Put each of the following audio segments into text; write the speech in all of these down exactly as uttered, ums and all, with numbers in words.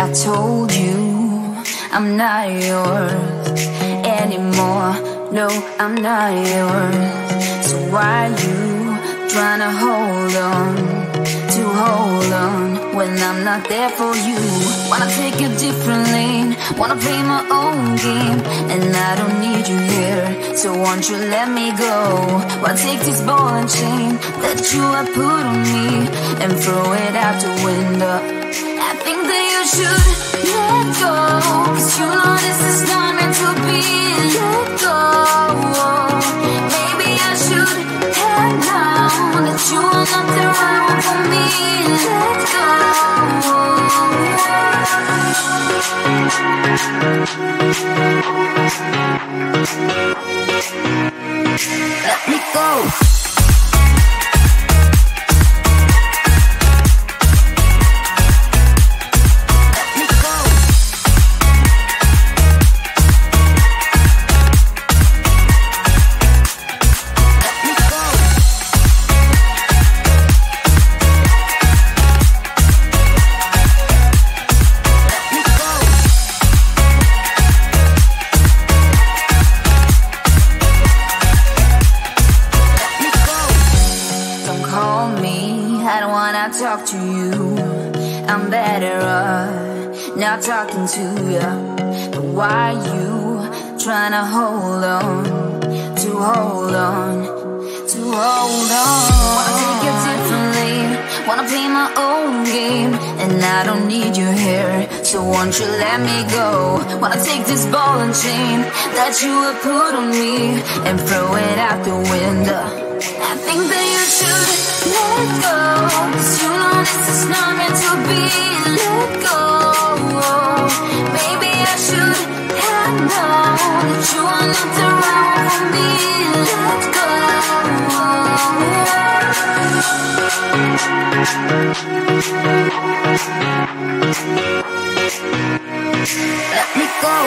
I told you I'm not yours anymore. No, I'm not yours. So why you trying to hold on, to hold on, when I'm not there for you? Wanna take a different lane, wanna play my own game, and I don't need you here, so won't you let me go? Why take this ball and chain that you have put on me and throw it out the window? I think that you should let go, 'cause you know this is not meant to be. Let go. Maybe I should head down, that you are not the right one for me. Let go. Let me go. Talk to you, I'm better off not talking to you. But why you trying to hold on, to hold on, to hold on? Wanna take it differently, wanna play my own game, and I don't need you here, so won't you let me go? Wanna take this ball and chain that you have put on me and throw it out the window? I think that you should let go, 'cause you know this is not meant to be. Let go. Maybe I should have known that you are not the right one for me. Let go. Let me go.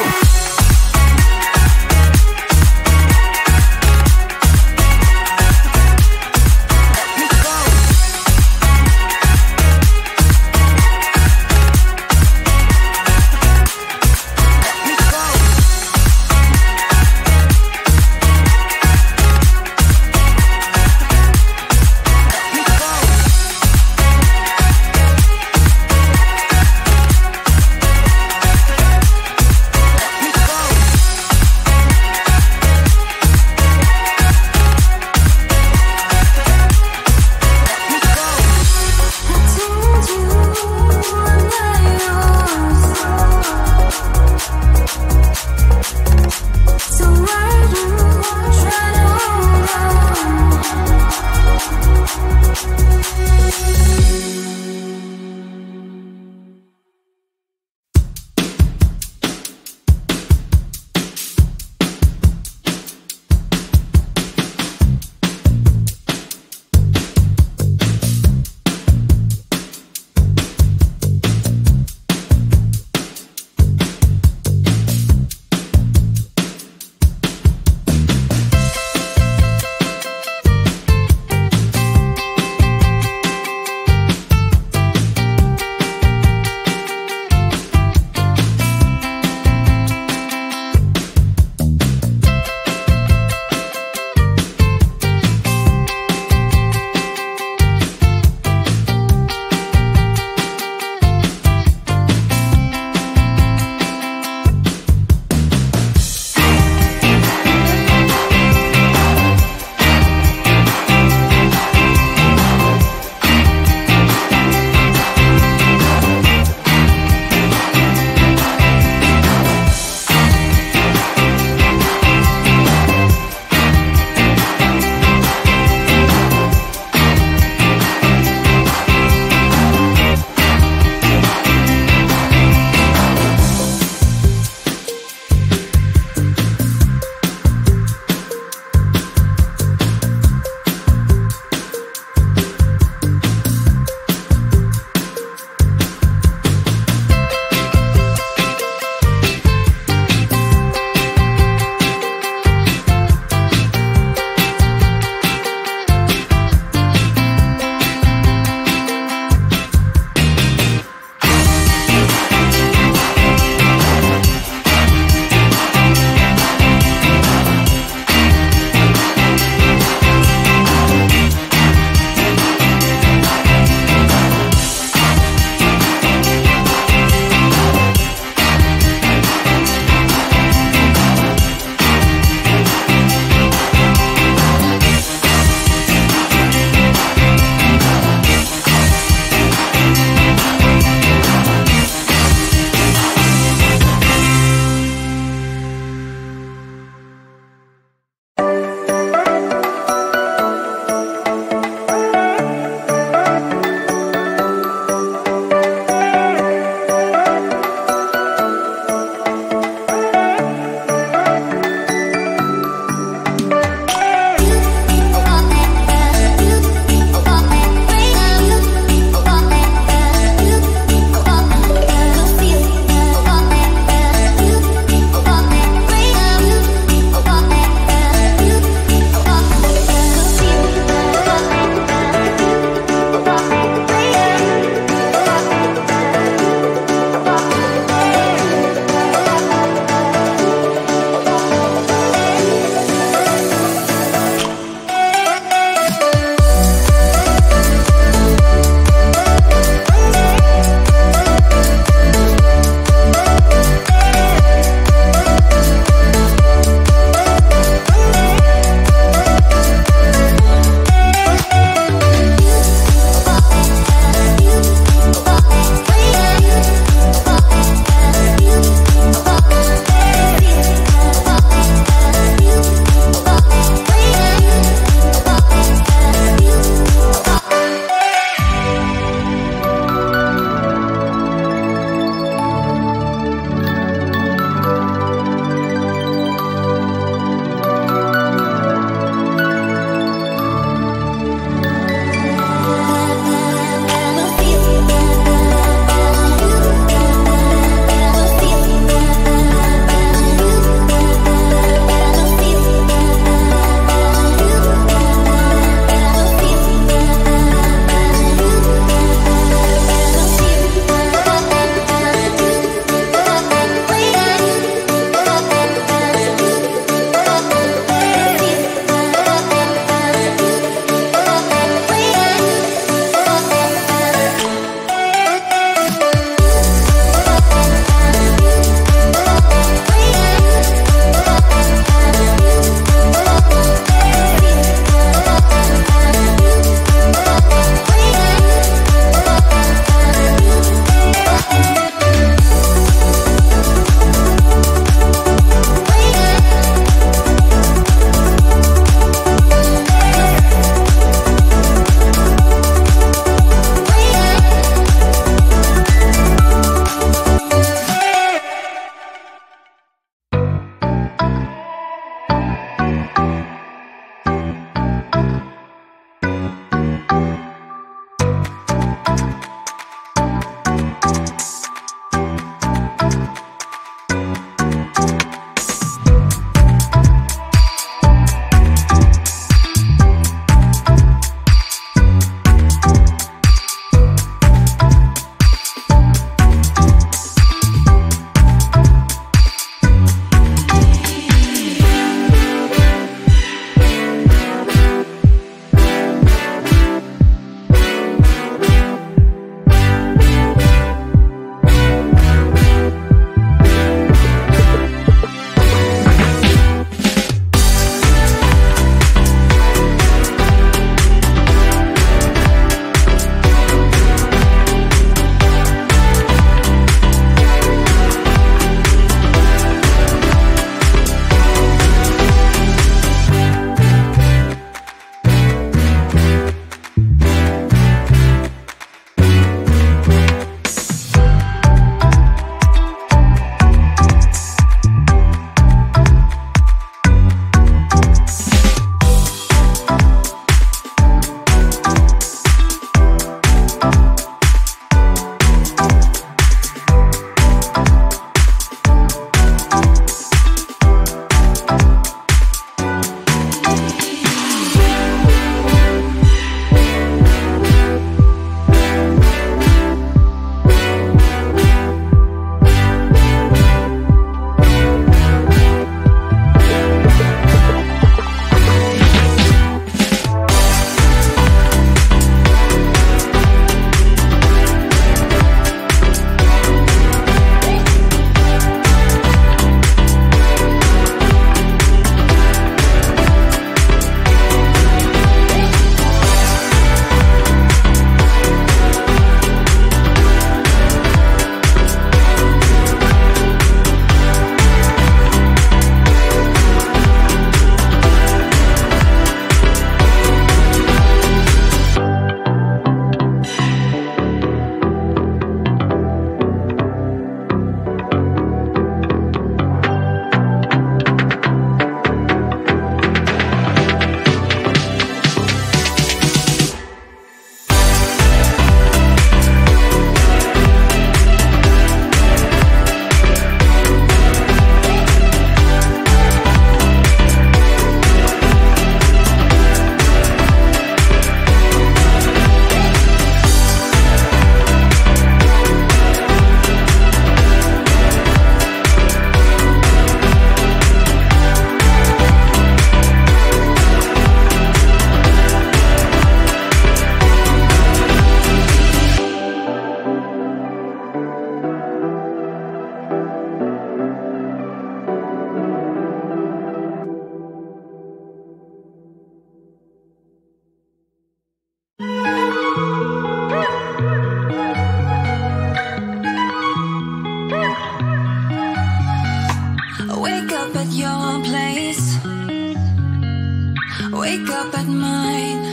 but mine.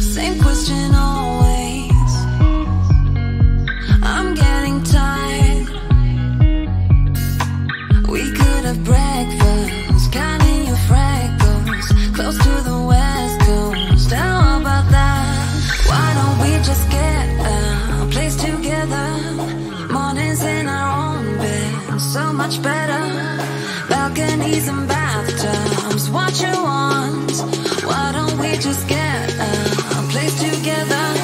Same question always. I'm getting tired. We could have breakfast, counting your freckles, close to the west coast. How about that? Why don't we just get a place together? Mornings in our own bed, so much better. Balconies and bathtubs, what you want? Why don't we just get a place together?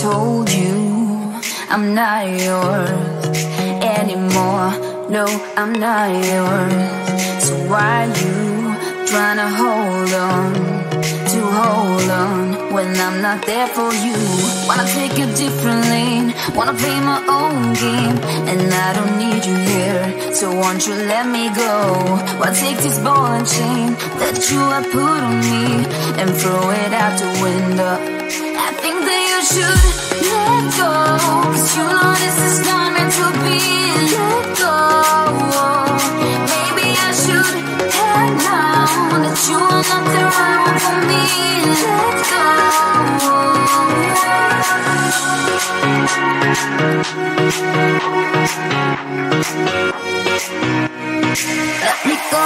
told you I'm not yours anymore. No, I'm not yours. So why you trying to hold on, to hold on, when I'm not there for you? Wanna take a different lane, wanna play my own game, and I don't need you here, so won't you let me go? Wanna take this ball and chain that you have put on me and throw it out the window. I think that you should let go, 'cause you know this is not meant to be. Let go. Maybe I should head now, that you are not the right one for me. Let go. Let me go.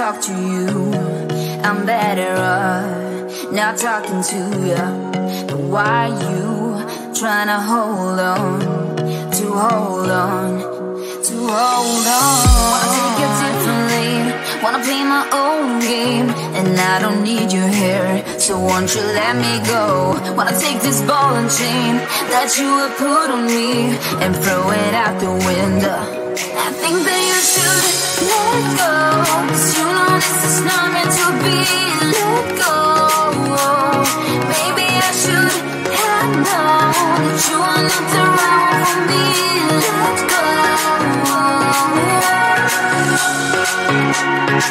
Talk to you, I'm better off not talking to you. But why you trying to hold on, to hold on, to hold on? Wanna take it differently, wanna play my own game, and I don't need you here, so won't you let me go? Wanna take this ball and chain that you have put on me and throw it out the window. I think that you should let go, 'cause you know this is not meant to be. Let go. Maybe I should have known that you are not the right one for me. Let go. Let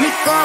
me go. Let me go.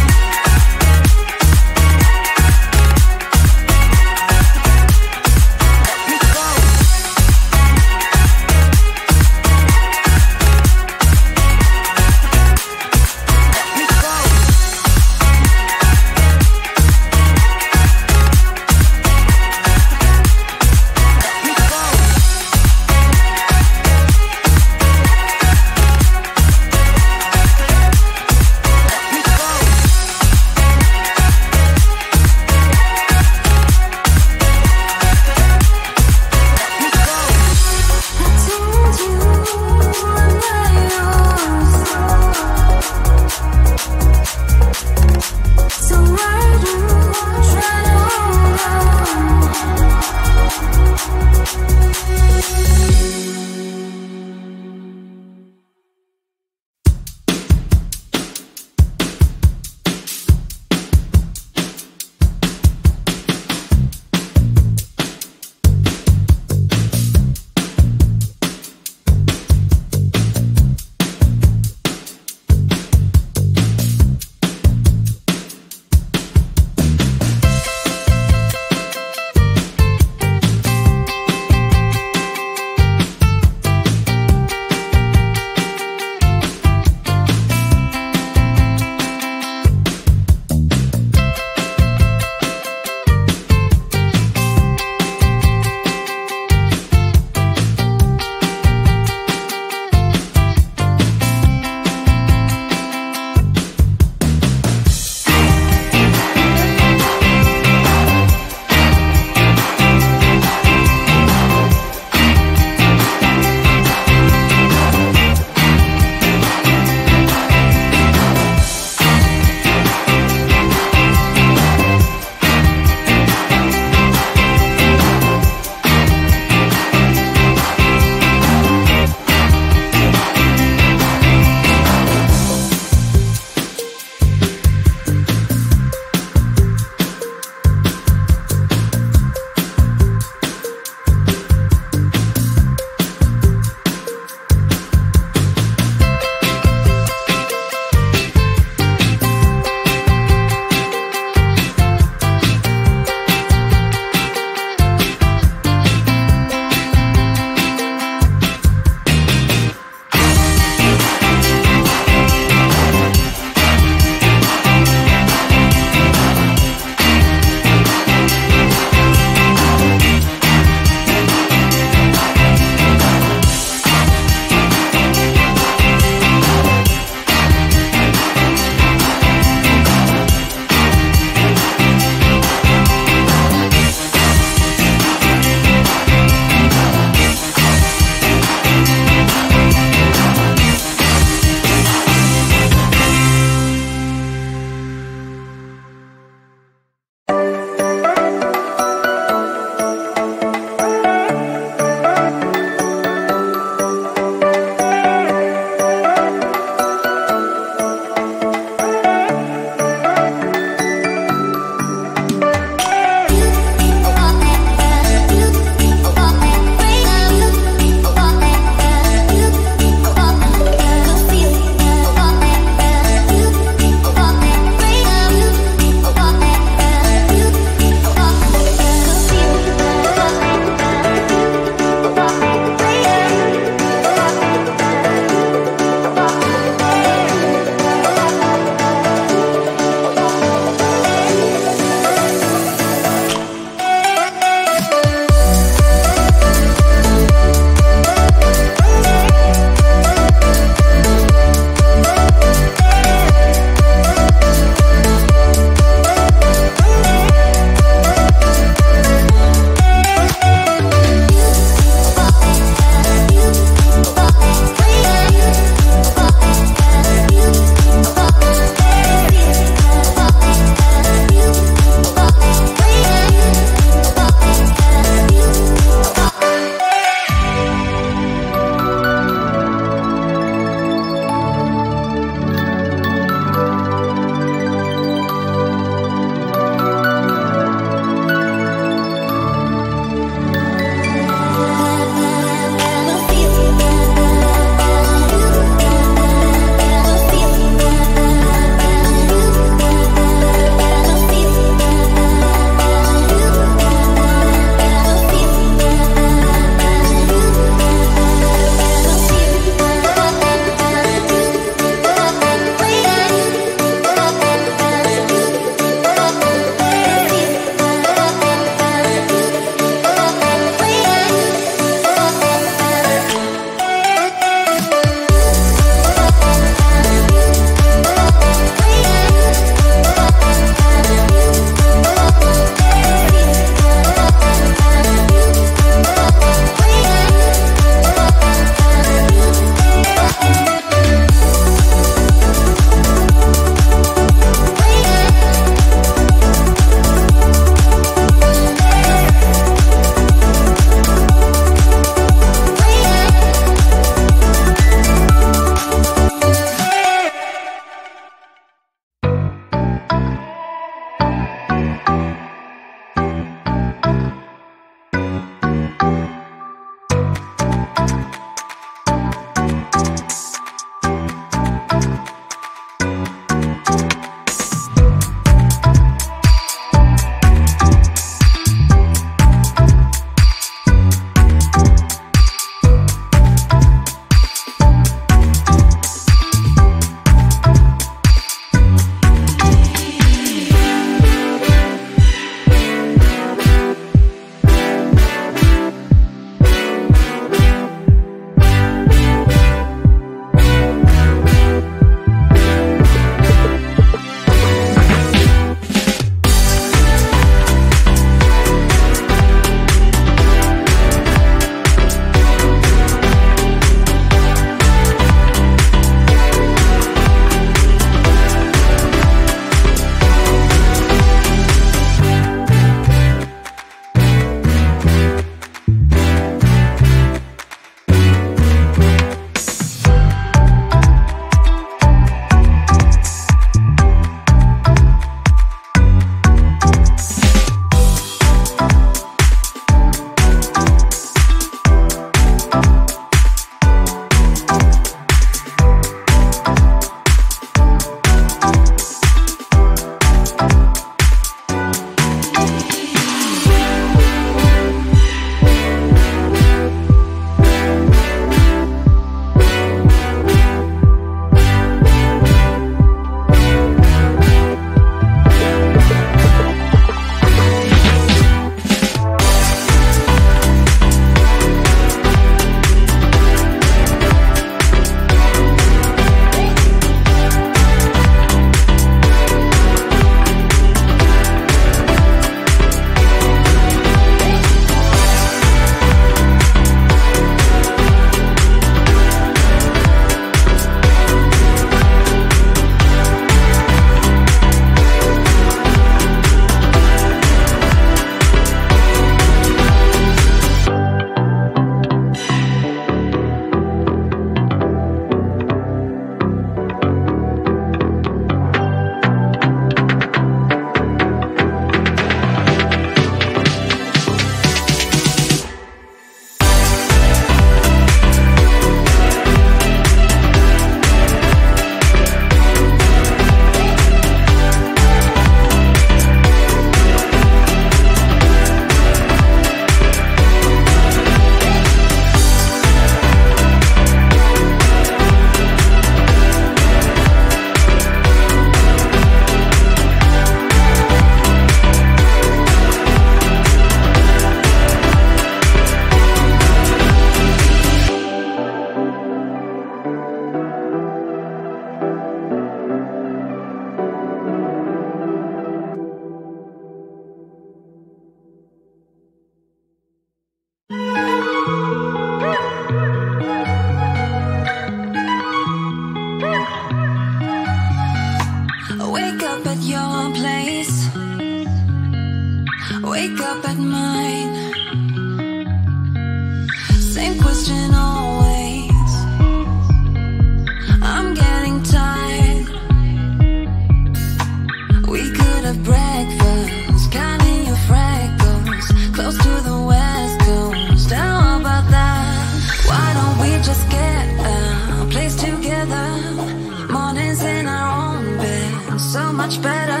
so much better.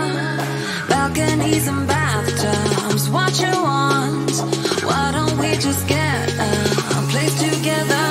Balconies and bathtubs, what you want? Why don't we just get a place together?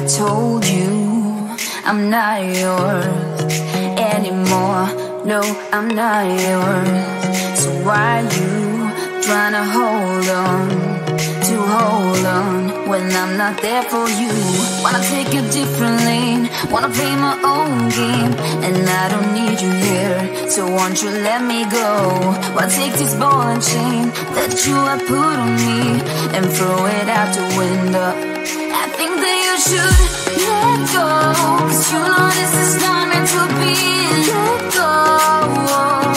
I told you I'm not yours anymore. No, I'm not yours. So why you trying to hold on, to hold on, when I'm not there for you? Wanna take a different lane, wanna play my own game, and I don't need you here, so won't you let me go? Wanna take this ball and chain that you have put on me and throw it out the window. I think that you should let go, 'cause you know this is not meant to be. Let go.